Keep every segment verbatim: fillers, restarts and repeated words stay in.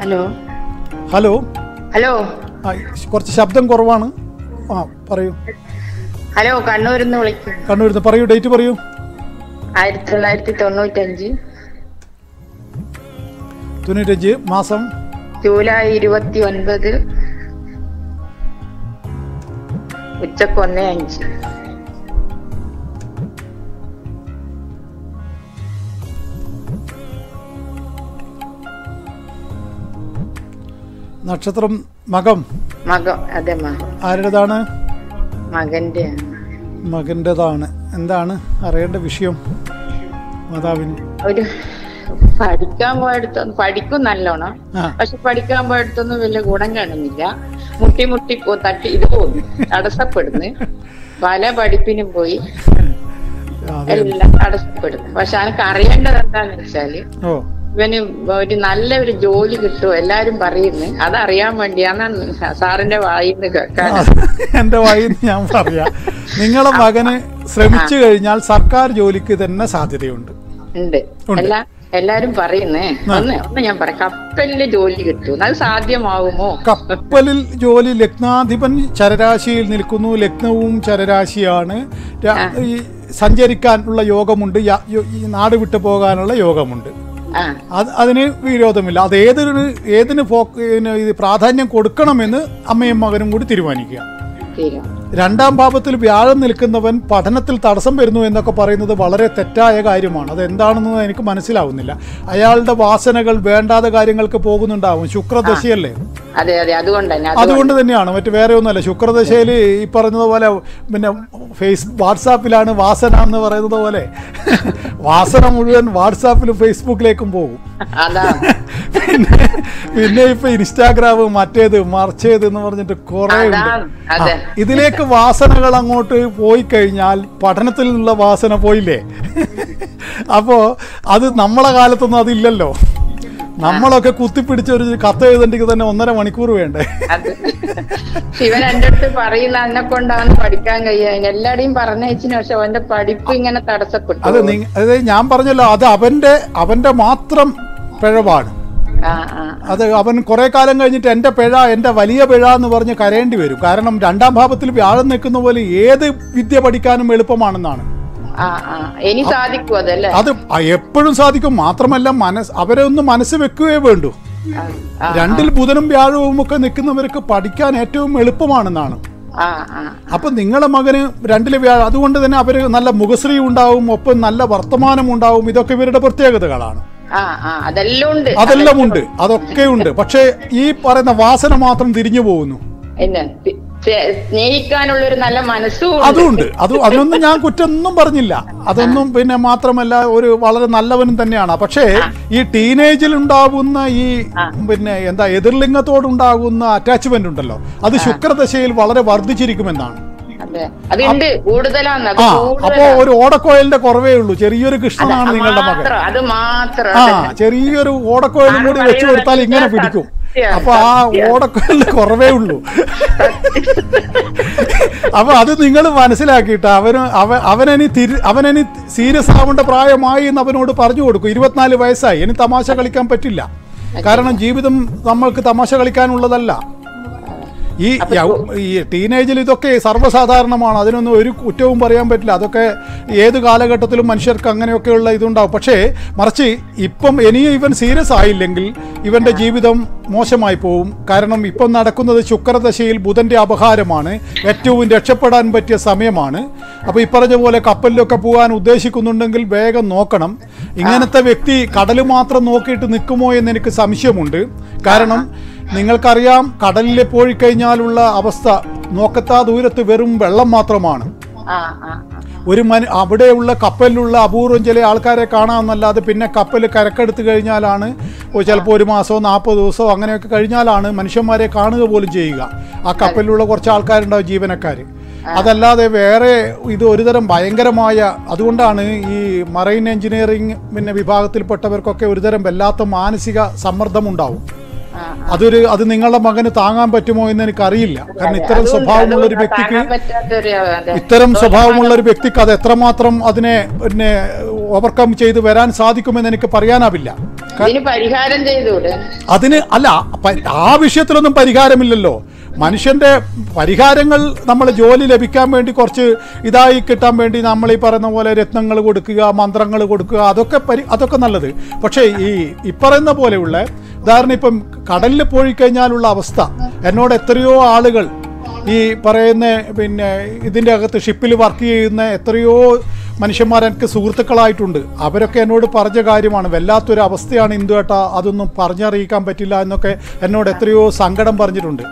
Hello hello hello കുറച്ച് ശബ്ദം കുറവാണ്. ആ പറയൂ. ഹലോ, കണ്ണൂരിൽ നിന്ന് വിളിക്കുന്നു. കണ്ണൂരിൽ നിന്ന് പറയൂ, ഡേറ്റ് പറയൂ. ആയിരത്തി തൊള്ളായിരത്തി തൊണ്ണൂറ്റഞ്ച് തൊണ്ണൂറ്റഞ്ച് മാസം ജൂലൈ ഇരുപത്തി ഒൻപത് ഉച്ചക്ക് ഒന്നേ അഞ്ച്. നക്ഷത്രം മകം. മകം, അതെ മകം. ആരുടേതാണ്? മകന്റെ. മകന്റേതാണ്. എന്താണ് അറിയേണ്ട വിഷയം? മാതാവിന് ഒരു പഠിക്കാൻ പോയടുത്തൊന്നും, പഠിക്കും നല്ലോണം, പക്ഷെ പഠിക്കാൻ പോയടുത്തൊന്നും വലിയ ഗുണം കാണുന്നില്ല. മുട്ടി മുട്ടി പോ തട്ടി ഇത് പോകുന്നു, തടസ്സപ്പെടുന്നു. പല പഠിപ്പിനും പോയി, എല്ലാം തടസ്സപ്പെടുന്നു. പക്ഷെ എനിക്ക് അറിയേണ്ടത് എന്താന്ന് വെച്ചാല് ഇവന് ഒരു നല്ല ഒരു ജോലി കിട്ടുമോ എല്ലാരും പറയുന്നു. അതറിയാൻ വേണ്ടിയാണ് സാറിന്റെ വായിന്ന് കേൾക്കാൻ. എന്റെ വായിന്ന് ഞാൻ പറയാ, നിങ്ങളെ മകന് ശ്രമിച്ചു കഴിഞ്ഞാൽ സർക്കാർ ജോലിക്ക് തന്നെ സാധ്യതയുണ്ട്. ഉണ്ട്, എല്ലാരും പറയുന്നേ. ഒന്ന് ഒന്ന് ഞാൻ പറയാം, കപ്പലില് ജോലി കിട്ടും, അത് സാധ്യമാവുമോ? കപ്പലിൽ ജോലി ലഗ്നാധിപൻ ചരരാശിയിൽ നിൽക്കുന്നു. ലഗ്നവും ചരരാശിയാണ്. ഈ സഞ്ചരിക്കാനുള്ള യോഗമുണ്ട്, നാട് വിട്ടു പോകാനുള്ള യോഗമുണ്ട്. അത് അതിന് വിരോധമില്ല. അത് ഏതൊരു ഏതിന് ഫോ ഇത് പ്രാധാന്യം കൊടുക്കണമെന്ന് അമ്മയും മകനും കൂടി തീരുമാനിക്കുക. രണ്ടാം ഭാവത്തിൽ വ്യാഴം നിൽക്കുന്നവൻ പഠനത്തിൽ തടസ്സം വരുന്നു എന്നൊക്കെ പറയുന്നത് വളരെ തെറ്റായ കാര്യമാണ്. അത് എന്താണെന്ന് എനിക്ക് മനസ്സിലാവുന്നില്ല. അയാളുടെ വാസനകൾ വേണ്ടാത്ത കാര്യങ്ങൾക്ക് പോകുന്നുണ്ടാവും. ശുക്രദശയല്ലേ, അതുകൊണ്ട് തന്നെയാണ്, മറ്റു വേറെ ഒന്നുമല്ല. ശുക്രദശയിൽ ഈ പറഞ്ഞതുപോലെ പിന്നെ ഫേസ് വാട്സാപ്പിലാണ് വാസന എന്ന് പറയുന്നത് പോലെ വാസന മുഴുവൻ വാട്സാപ്പിലും ഫേസ്ബുക്കിലേക്കും പോകും. പിന്നെ പിന്നെ ഇപ്പൊ ഇൻസ്റ്റാഗ്രാം മറ്റേത് മറിച്ചേത് എന്ന് പറഞ്ഞിട്ട് കുറെ ഉണ്ട്. ഇതിലേക്ക് വാസനകൾ അങ്ങോട്ട് പോയി കഴിഞ്ഞാൽ പഠനത്തിൽ നിന്നുള്ള വാസന പോയില്ലേ? അപ്പോൾ അത് നമ്മളെ കാലത്തൊന്നും അതില്ലല്ലോ. നമ്മളൊക്കെ കുത്തിപ്പിടിച്ച ഒരു കത്ത് എഴുതണ്ടെങ്കിൽ തന്നെ ഒന്നര മണിക്കൂർ വേണ്ടേ? ഇവൻ എന്റെ അടുത്ത് പറയുന്ന എന്നെ കൊണ്ടാണ് പഠിക്കാൻ കഴിയാൻ എല്ലാവരെയും പറഞ്ഞയച്ചിന്, പക്ഷെ അവന്റെ പഠിപ്പ് ഇങ്ങനെ തടസ്സപ്പെട്ടു. അത് അതായത് ഞാൻ പറഞ്ഞല്ലോ, അത് അവന്റെ അവന്റെ മാത്രം പിഴവാണ്. അത് അവൻ കുറെ കാലം കഴിഞ്ഞിട്ട് എന്റെ പിഴ, എന്റെ വലിയ പിഴ എന്ന് പറഞ്ഞ് കരയേണ്ടി വരും. കാരണം രണ്ടാം ഭാവത്തിൽ വ്യാഴം നിൽക്കുന്ന പോലെ ഏത് വിദ്യ പഠിക്കാനും എളുപ്പമാണെന്നാണ്. അത് എപ്പോഴും സാധിക്കും. മാത്രമല്ല മനസ് അവരെ ഒന്ന് മനസ്സ് വെക്കുകയേ വേണ്ടു. രണ്ടിൽ ബുധനും വ്യാഴവും ഒക്കെ നിൽക്കുന്നവർക്ക് പഠിക്കാൻ ഏറ്റവും എളുപ്പമാണെന്നാണ്. അപ്പൊ നിങ്ങളെ മകന് രണ്ടില് വ്യാഴം, അതുകൊണ്ട് തന്നെ അവര് നല്ല മുഖശ്രീ ഉണ്ടാവും, ഒപ്പം നല്ല വർത്തമാനം ഉണ്ടാവും. ഇതൊക്കെ ഇവരുടെ പ്രത്യേകതകളാണ്. അതെല്ലാം ഉണ്ട്, അതൊക്കെ ഉണ്ട്. പക്ഷെ ഈ പറയുന്ന വാസന മാത്രം തിരിഞ്ഞു പോകുന്നു. സ്നേഹിക്കാനുള്ളൊരു നല്ല മനസ്സും അതുണ്ട്. അത് അതിനൊന്നും ഞാൻ കുറ്റമൊന്നും പറഞ്ഞില്ല. അതൊന്നും പിന്നെ മാത്രമല്ല ഒരു വളരെ നല്ലവനും തന്നെയാണ്. പക്ഷേ ഈ ടീനേജിൽ ഉണ്ടാകുന്ന ഈ പിന്നെ എന്താ എതിർലിംഗത്തോടുണ്ടാകുന്ന അറ്റാച്ച്മെന്റ് ഉണ്ടല്ലോ, അത് ശുക്രദശയിൽ വളരെ വർദ്ധിച്ചിരിക്കുമെന്നാണ്. അപ്പോ ഒരു ഓടക്കോയലിന്റെ കുറവേ ഉള്ളൂ. ചെറിയൊരു കൃഷ്ണനാണ് നിങ്ങളുടെ മകൻ. ആ ചെറിയൊരു ഓടക്കോയലും കൂടി വെച്ചു കൊടുത്താൽ ഇങ്ങനെ പിടിക്കും. അപ്പൊ ആ ഓടക്കോയലിന്റെ കുറവേ ഉള്ളൂ. അപ്പൊ അത് നിങ്ങൾ മനസ്സിലാക്കിയിട്ട് അവന് അവ അവനി തിരി അവനി സീരിയസ് ആവേണ്ട പ്രായമായി എന്ന് അവനോട് പറഞ്ഞു കൊടുക്കും. ഇരുപത്തിനാല് വയസ്സായി, ഇനി തമാശ കളിക്കാൻ പറ്റില്ല. കാരണം ജീവിതം നമ്മൾക്ക് തമാശ കളിക്കാനുള്ളതല്ല. ഈ ഈ ടീനേജിൽ ഇതൊക്കെ സർവ്വസാധാരണമാണ്. അതിനൊന്നും ഒരു കുറ്റവും പറയാൻ പറ്റില്ല. അതൊക്കെ ഏത് കാലഘട്ടത്തിലും മനുഷ്യർക്ക് അങ്ങനെയൊക്കെയുള്ള ഇതുണ്ടാവും. പക്ഷേ മറിച്ച് ഇപ്പം ഇനിയും ഇവൻ സീരിയസ് ആയില്ലെങ്കിൽ ഇവൻ്റെ ജീവിതം മോശമായി പോവും. കാരണം ഇപ്പം നടക്കുന്നത് ശുക്രദശയിൽ ബുധൻ്റെ അപഹാരമാണ്. ഏറ്റവും രക്ഷപ്പെടാൻ പറ്റിയ സമയമാണ്. അപ്പോൾ ഈ പറഞ്ഞ പോലെ കപ്പലിലൊക്കെ പോകാൻ ഉദ്ദേശിക്കുന്നുണ്ടെങ്കിൽ വേഗം നോക്കണം. ഇങ്ങനത്തെ വ്യക്തി കടൽ മാത്രം നോക്കിയിട്ട് നിൽക്കുമോ എന്ന് എനിക്ക് സംശയമുണ്ട്. കാരണം നിങ്ങൾക്കറിയാം, കടലിൽ പോയി കഴിഞ്ഞാലുള്ള അവസ്ഥ നോക്കത്താ ദൂരത്ത് വെറും വെള്ളം മാത്രമാണ്. ഒരു മനു അവിടെയുള്ള കപ്പലിലുള്ള അപൂർവം ചില ആൾക്കാരെ കാണാമെന്നല്ലാതെ പിന്നെ കപ്പൽ കരക്കെടുത്ത് കഴിഞ്ഞാലാണ് ചിലപ്പോൾ ഒരു മാസമോ നാൽപ്പത് ദിവസമോ അങ്ങനെയൊക്കെ കഴിഞ്ഞാലാണ് മനുഷ്യന്മാരെ കാണുക പോലും ചെയ്യുക. ആ കപ്പലിലുള്ള കുറച്ച് ആൾക്കാരുണ്ടാവും ജീവനക്കാർ. അതല്ലാതെ വേറെ ഇത് ഒരുതരം ഭയങ്കരമായ, അതുകൊണ്ടാണ് ഈ മറൈൻ എഞ്ചിനീയറിംഗ് പിന്നെ വിഭാഗത്തിൽപ്പെട്ടവർക്കൊക്കെ ഒരുതരം വല്ലാത്ത മാനസിക സമ്മർദ്ദമുണ്ടാവും. അതൊരു അത് നിങ്ങളുടെ മകന് താങ്ങാൻ പറ്റുമോ എന്ന് എനിക്കറിയില്ല. കാരണം ഇത്തരം സ്വഭാവമുള്ള ഒരു വ്യക്തിക്ക് ഇത്തരം സ്വഭാവമുള്ള ഒരു വ്യക്തിക്ക് അത് എത്രമാത്രം അതിനെ പിന്നെ ഓവർകം ചെയ്ത് വരാൻ സാധിക്കുമെന്ന് എനിക്ക് പറയാനാവില്ല. അതിന് അല്ല, ആ വിഷയത്തിലൊന്നും പരിഹാരമില്ലല്ലോ. മനുഷ്യൻ്റെ പരിഹാരങ്ങൾ നമ്മൾ ജോലി ലഭിക്കാൻ വേണ്ടി കുറച്ച് ഇതായി കിട്ടാൻ വേണ്ടി നമ്മൾ ഈ പറയുന്ന പോലെ രത്നങ്ങൾ കൊടുക്കുക, മന്ത്രങ്ങൾ കൊടുക്കുക, അതൊക്കെ പരി അതൊക്കെ നല്ലത്. പക്ഷേ ഈ ഈ പറയുന്ന പോലെയുള്ള ഉദാഹരണം ഇപ്പം കടലിൽ പോയി കഴിഞ്ഞാലുള്ള അവസ്ഥ, എന്നോട് എത്രയോ ആളുകൾ ഈ പറയുന്ന പിന്നെ ഇതിൻ്റെ അകത്ത് ഷിപ്പിൽ വർക്ക് ചെയ്യുന്ന എത്രയോ മനുഷ്യന്മാർ എനിക്ക് സുഹൃത്തുക്കളായിട്ടുണ്ട്. അവരൊക്കെ എന്നോട് പറഞ്ഞ കാര്യമാണ്, വല്ലാത്തൊരു അവസ്ഥയാണ് ഇന്ദുവേട്ടാ, അതൊന്നും പറഞ്ഞറിയിക്കാൻ പറ്റില്ല എന്നൊക്കെ എന്നോട് എത്രയോ സങ്കടം പറഞ്ഞിട്ടുണ്ട്.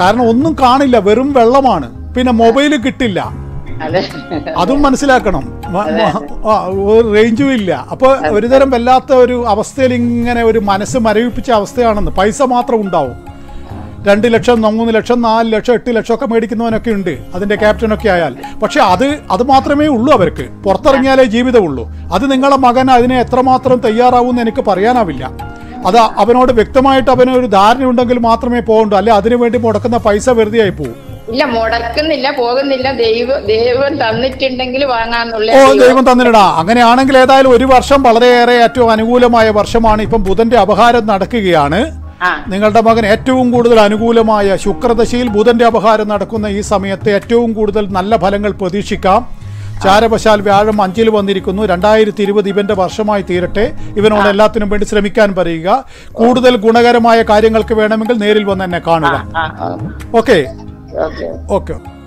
കാരണം ഒന്നും കാണില്ല, വെറും വെള്ളമാണ്. പിന്നെ മൊബൈൽ കിട്ടില്ല, അതും മനസ്സിലാക്കണം, റേഞ്ചും ഇല്ല. അപ്പൊ ഒരുതരം വല്ലാത്ത ഒരു അവസ്ഥയിൽ ഇങ്ങനെ ഒരു മനസ്സ് മരവിപ്പിച്ച അവസ്ഥയാണെന്ന്. പൈസ മാത്രം ഉണ്ടാവും, രണ്ട് ലക്ഷം മൂന്ന് ലക്ഷം നാല് ലക്ഷം എട്ട് ലക്ഷം ഒക്കെ മേടിക്കുന്നവനൊക്കെ ഉണ്ട്, അതിന്റെ ക്യാപ്റ്റനൊക്കെ ആയാൽ. പക്ഷെ അത് അത് മാത്രമേ ഉള്ളൂ അവർക്ക്, പുറത്തിറങ്ങിയാലേ ജീവിതമുള്ളൂ. അത് നിങ്ങളുടെ മകൻ അതിനെ എത്രമാത്രം തയ്യാറാവൂന്ന് എനിക്ക് പറയാനാവില്ല. അത് അവനോട് വ്യക്തമായിട്ട് അവനൊരു ധാരണ ഉണ്ടെങ്കിൽ മാത്രമേ പോകണ്ടൂ, അല്ലെ അതിനുവേണ്ടി മുടക്കുന്ന പൈസ വെറുതെ ആയി പോകും. ഇല്ല, മുടക്കുന്നില്ല, പോകുന്നില്ല. ദൈവം ദൈവം തന്നിട്ടുണ്ടെങ്കിൽ വാങ്ങാന്നുള്ള, ഓ ദൈവം തന്നിട്ടാ. അങ്ങനെയാണെങ്കിൽ ഏതായാലും ഒരു വർഷം വളരെയേറെ ഏറ്റവും അനുകൂലമായ വർഷമാണ്. ഇപ്പം ബുധന്റെ അപഹാരം നടക്കുകയാണ് നിങ്ങളുടെ മകൻ. ഏറ്റവും കൂടുതൽ അനുകൂലമായ ശുക്രദശയിൽ ബുധന്റെ അപഹാരം നടക്കുന്ന ഈ സമയത്ത് ഏറ്റവും കൂടുതൽ നല്ല ഫലങ്ങൾ പ്രതീക്ഷിക്കാം. ചാരവശാൽ വ്യാഴം അഞ്ചിൽ വന്നിരിക്കുന്നു. രണ്ടായിരത്തി ഇരുപത് ഇവന്റെ വർഷമായി തീരട്ടെ. ഇവനോട് എല്ലാത്തിനും വേണ്ടി ശ്രമിക്കാൻ പറയുക. കൂടുതൽ ഗുണകരമായ കാര്യങ്ങൾക്ക് വേണമെങ്കിൽ നേരിൽ വന്ന് എന്നെ കാണുക. Okay okay.